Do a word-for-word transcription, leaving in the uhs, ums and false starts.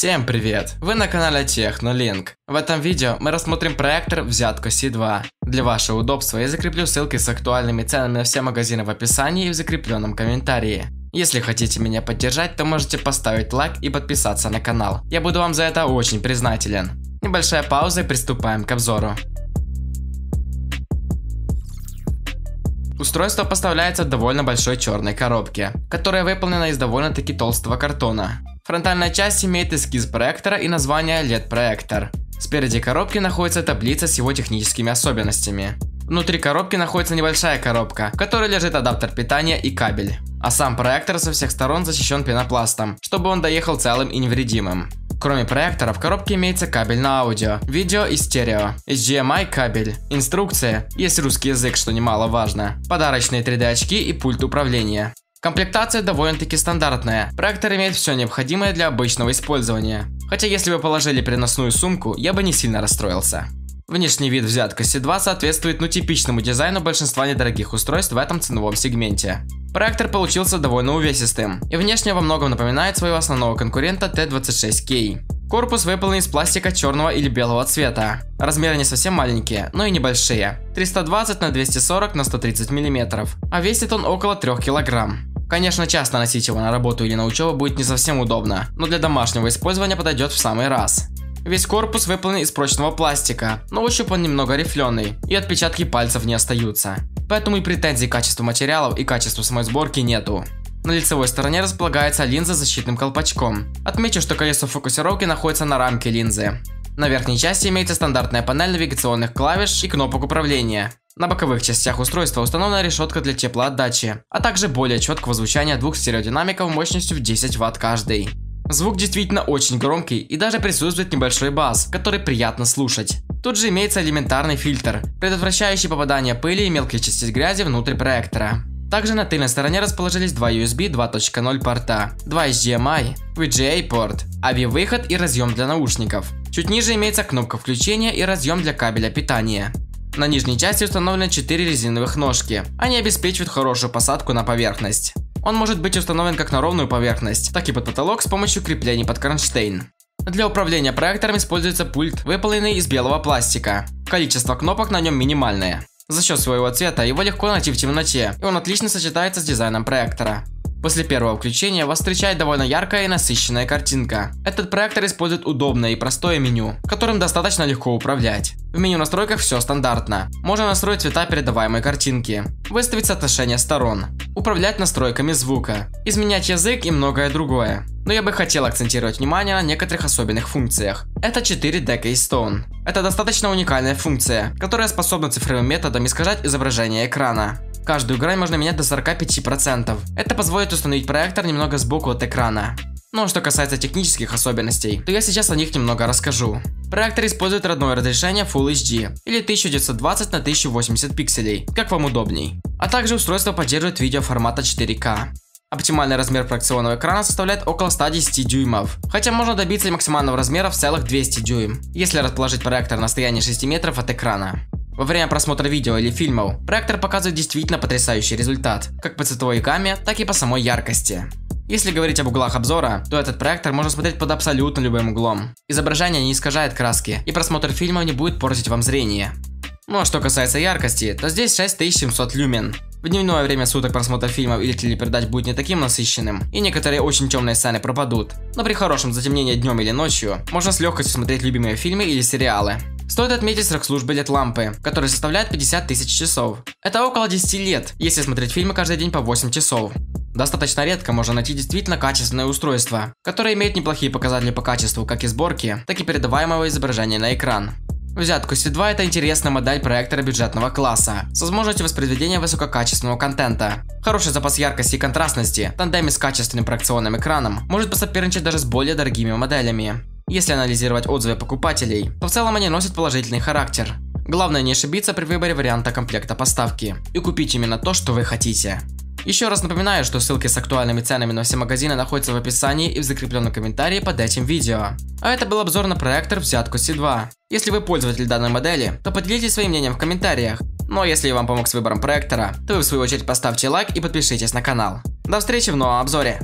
Всем привет! Вы на канале TechnoLink. В этом видео мы рассмотрим проектор WZATCO си два. Для вашего удобства я закреплю ссылки с актуальными ценами на все магазины в описании и в закрепленном комментарии. Если хотите меня поддержать, то можете поставить лайк и подписаться на канал. Я буду вам за это очень признателен. Небольшая пауза и приступаем к обзору. Устройство поставляется в довольно большой черной коробке, которая выполнена из довольно-таки толстого картона. Фронтальная часть имеет эскиз проектора и название эл и ди-проектор. Спереди коробки находится таблица с его техническими особенностями. Внутри коробки находится небольшая коробка, в которой лежит адаптер питания и кабель. А сам проектор со всех сторон защищен пенопластом, чтобы он доехал целым и невредимым. Кроме проектора, в коробке имеется кабель на аудио, видео и стерео, эйч ди эм ай кабель, инструкция, есть русский язык, что немаловажно, подарочные три дэ очки и пульт управления. Комплектация довольно-таки стандартная, проектор имеет все необходимое для обычного использования, хотя если бы положили переносную сумку, я бы не сильно расстроился. Внешний вид WZATCO си два соответствует ну типичному дизайну большинства недорогих устройств в этом ценовом сегменте. Проектор получился довольно увесистым, и внешне во многом напоминает своего основного конкурента ти двадцать шесть кей. Корпус выполнен из пластика черного или белого цвета. Размеры не совсем маленькие, но и небольшие – триста двадцать на двести сорок на сто тридцать миллиметров, а весит он около трёх килограмм. Конечно, часто носить его на работу или на учебу будет не совсем удобно, но для домашнего использования подойдет в самый раз. Весь корпус выполнен из прочного пластика, но ощупь он немного рифленый, и отпечатки пальцев не остаются. Поэтому и претензий к качеству материалов и качеству самой сборки нету. На лицевой стороне располагается линза с защитным колпачком. Отмечу, что колесо фокусировки находится на рамке линзы. На верхней части имеется стандартная панель навигационных клавиш и кнопок управления. На боковых частях устройства установлена решетка для теплоотдачи, а также более четкого звучания двух стереодинамиков мощностью в десять ватт каждый. Звук действительно очень громкий и даже присутствует небольшой бас, который приятно слушать. Тут же имеется элементарный фильтр, предотвращающий попадание пыли и мелких частиц грязи внутрь проектора. Также на тыльной стороне расположились два ю эс би два ноль порта, два эйч ди эм ай, ви джи эй порт, ави-выход и разъем для наушников. Чуть ниже имеется кнопка включения и разъем для кабеля питания. На нижней части установлены четыре резиновых ножки, они обеспечивают хорошую посадку на поверхность. Он может быть установлен как на ровную поверхность, так и под потолок с помощью креплений под кронштейн. Для управления проектором используется пульт, выполненный из белого пластика. Количество кнопок на нем минимальное. За счет своего цвета его легко найти в темноте, и он отлично сочетается с дизайном проектора. После первого включения вас встречает довольно яркая и насыщенная картинка. Этот проектор использует удобное и простое меню, которым достаточно легко управлять. В меню настройках все стандартно. Можно настроить цвета передаваемой картинки, выставить соотношение сторон, управлять настройками звука, изменять язык и многое другое. Но я бы хотел акцентировать внимание на некоторых особенных функциях. Это четыре дэ Keystone. Это достаточно уникальная функция, которая способна цифровым методом искажать изображение экрана. Каждую грань можно менять до сорока пяти процентов. Это позволит установить проектор немного сбоку от экрана. Ну а что касается технических особенностей, то я сейчас о них немного расскажу. Проектор использует родное разрешение фулл эйч ди или тысяча девятьсот двадцать на тысячу восемьдесят пикселей, как вам удобней. А также устройство поддерживает видео формата четыре ка. Оптимальный размер проекционного экрана составляет около ста десяти дюймов, хотя можно добиться и максимального размера в целых двести дюйм, если расположить проектор на расстоянии шести метров от экрана. Во время просмотра видео или фильмов проектор показывает действительно потрясающий результат, как по цветовой гамме, так и по самой яркости. Если говорить об углах обзора, то этот проектор можно смотреть под абсолютно любым углом. Изображение не искажает краски, и просмотр фильмов не будет портить вам зрение. Ну а что касается яркости, то здесь шесть тысяч семьсот люмен. В дневное время суток просмотр фильмов или телепередач будет не таким насыщенным, и некоторые очень темные сцены пропадут, но при хорошем затемнении днем или ночью можно с легкостью смотреть любимые фильмы или сериалы. Стоит отметить срок службы лет-лампы, который составляет пятьдесят тысяч часов. Это около десяти лет, если смотреть фильмы каждый день по восемь часов. Достаточно редко можно найти действительно качественное устройство, которое имеет неплохие показатели по качеству как и сборки, так и передаваемого изображения на экран. WZATCO си два – это интересная модель проектора бюджетного класса, с возможностью воспроизведения высококачественного контента. Хороший запас яркости и контрастности в тандеме с качественным проекционным экраном может посоперничать даже с более дорогими моделями. Если анализировать отзывы покупателей, то в целом они носят положительный характер. Главное не ошибиться при выборе варианта комплекта поставки и купить именно то, что вы хотите. Еще раз напоминаю, что ссылки с актуальными ценами на все магазины находятся в описании и в закрепленном комментарии под этим видео. А это был обзор на проектор WZATCO си два. Если вы пользователь данной модели, то поделитесь своим мнением в комментариях. Ну а если я вам помог с выбором проектора, то вы в свою очередь поставьте лайк и подпишитесь на канал. До встречи в новом обзоре!